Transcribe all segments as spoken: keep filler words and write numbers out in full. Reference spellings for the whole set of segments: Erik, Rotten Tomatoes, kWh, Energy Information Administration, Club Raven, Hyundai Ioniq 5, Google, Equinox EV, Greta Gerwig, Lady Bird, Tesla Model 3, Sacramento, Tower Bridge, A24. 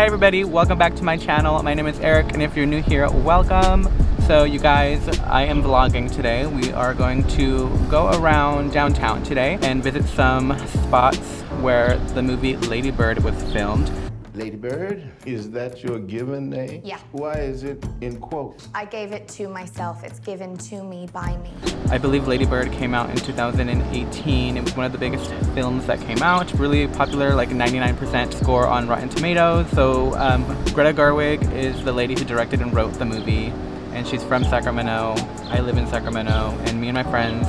Hi everybody, welcome back to my channel. My name is Eric, and if you're new here, welcome. So you guys, I am vlogging today. We are going to go around downtown today and visit some spots where the movie Lady Bird was filmed. Lady Bird, is that your given name? Yeah. Why is it in quotes? I gave it to myself. It's given to me by me. I believe Lady Bird came out in two thousand eighteen. It was one of the biggest films that came out. Really popular, like ninety-nine percent score on Rotten Tomatoes. So um, Greta Gerwig is the lady who directed and wrote the movie, and she's from Sacramento. I live in Sacramento, and me and my friends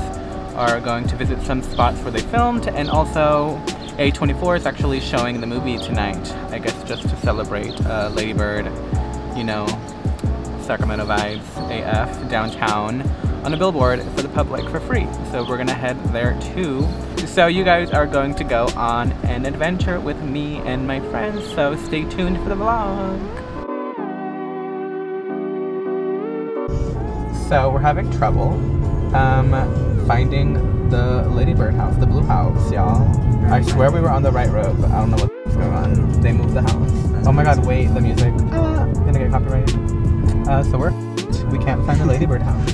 are going to visit some spots where they filmed, and also A twenty-four is actually showing the movie tonight, I guess just to celebrate uh, Lady Bird, you know, Sacramento vibes, A F, downtown, on a billboard for the public for free. So we're gonna head there too. So you guys are going to go on an adventure with me and my friends, so stay tuned for the vlog. So we're having trouble um, finding the Lady Bird house, the blue house, y'all. I swear we were on the right road, but I don't know what's going on. They moved the house. Oh my God, wait, the music. Ah, I'm gonna get copyrighted. Uh, so we're, we can't find the Lady Bird house.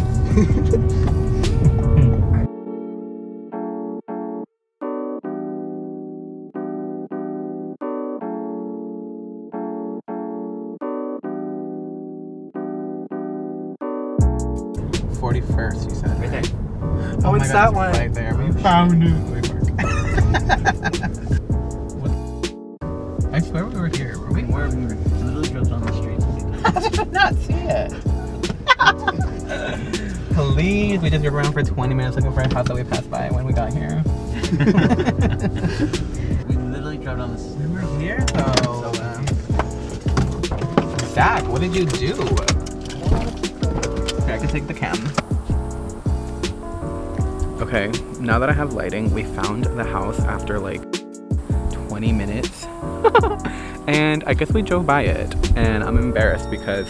forty-first, you said. Right there. Oh, oh it's God, that it's one. Right there. We found it. What? I swear we were here. Were we? We were. We were literally drove down the street. How did you not see it? Please. We just drove around for twenty minutes looking for a house that we passed by when we got here. We literally drove down the street. We were here though. So, um... Zach, what did you do? I can take the cam. Okay, now that I have lighting, we found the house after like twenty minutes. And I guess we drove by it, and I'm embarrassed because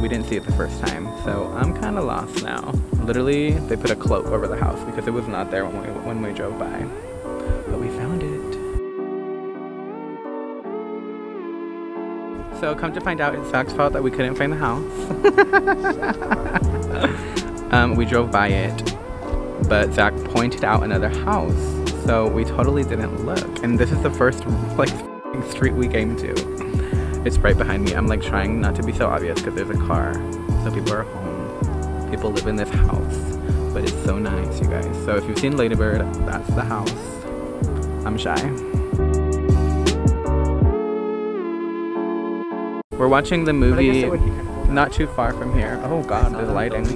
we didn't see it the first time. So I'm kind of lost now. Literally, they put a cloak over the house because it was not there when we, when we drove by. But we found it. So come to find out, it's Zach's fault that we couldn't find the house. Um, we drove by it, but Zach pointed out another house, so we totally didn't look. And this is the first like street we came to. It's right behind me. I'm like trying not to be so obvious because there's a car, so people are home. People live in this house, but it's so nice, you guys. So if you've seen Lady Bird, that's the house. I'm shy. We're watching the movie not too far from here. Oh God, the lighting.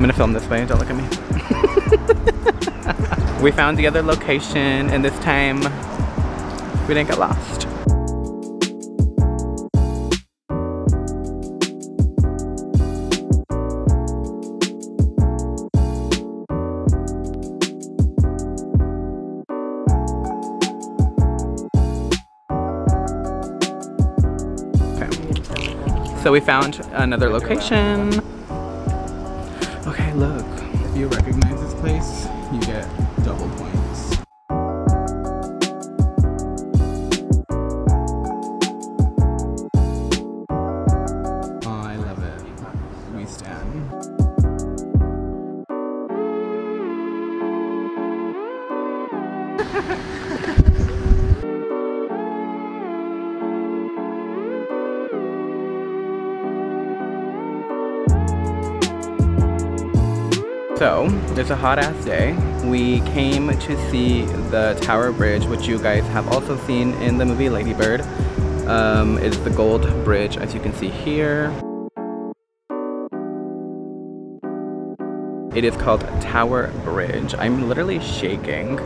I'm gonna film this way, don't look at me. We found the other location, and this time we didn't get lost. Okay. So we found another location. Okay, look, if you recognize this place, you get double points. Oh, I love it. We stand. So, it's a hot ass day. We came to see the Tower Bridge, which you guys have also seen in the movie Lady Bird. Um, it's the gold bridge, as you can see here. It is called Tower Bridge. I'm literally shaking,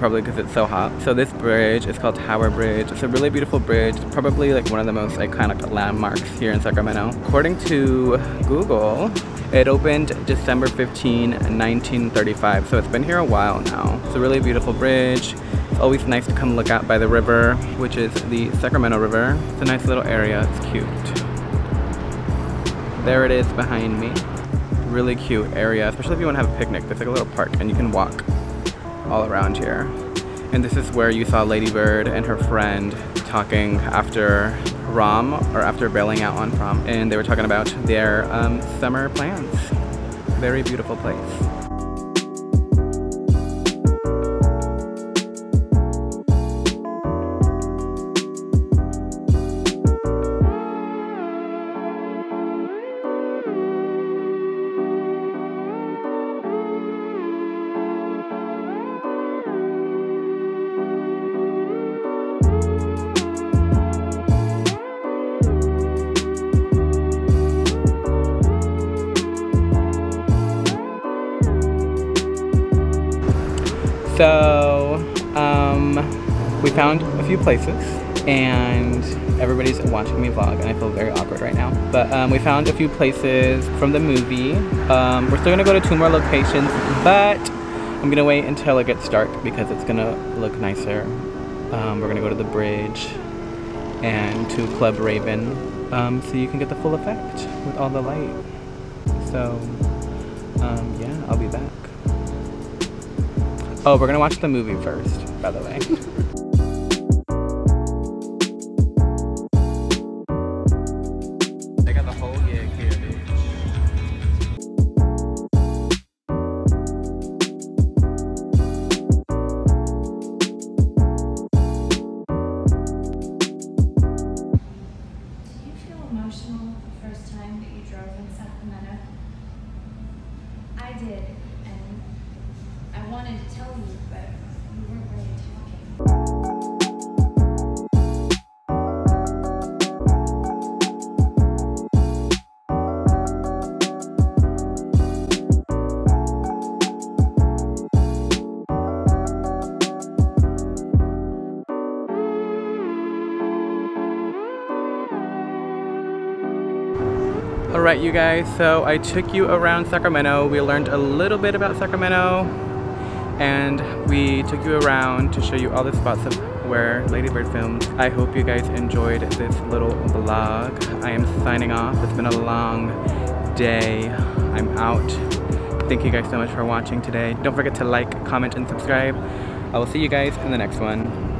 probably because it's so hot. So this bridge is called Tower Bridge. It's a really beautiful bridge, probably like one of the most iconic landmarks here in Sacramento. According to Google, it opened December fifteenth, nineteen thirty-five, so it's been here a while now. It's a really beautiful bridge. It's always nice to come look out by the river, which is the Sacramento River. It's a nice little area, it's cute. There it is behind me. Really cute area, especially if you want to have a picnic. There's like a little park and you can walk all around here. And this is where you saw Lady Bird and her friend talking after prom, or after bailing out on prom. And they were talking about their um, summer plans. Very beautiful place. So, um, we found a few places and everybody's watching me vlog and I feel very awkward right now. But um, we found a few places from the movie. Um, we're still gonna go to two more locations, but I'm gonna wait until it gets dark because it's gonna look nicer. Um, we're gonna go to the bridge and to Club Raven um, so you can get the full effect with all the light. So, um, yeah, I'll be back. Oh, we're gonna watch the movie first, by the way. I got the whole gig here, bitch. Do you feel emotional the first time that you drove in Sacramento? I did. I wanted to tell you, but we weren't really talking. All right, you guys, so I took you around Sacramento. We learned a little bit about Sacramento. And we took you around to show you all the spots of where Lady Bird filmed. I hope you guys enjoyed this little vlog. I am signing off. It's been a long day. I'm out. Thank you guys so much for watching today. Don't forget to like, comment, and subscribe. I will see you guys in the next one.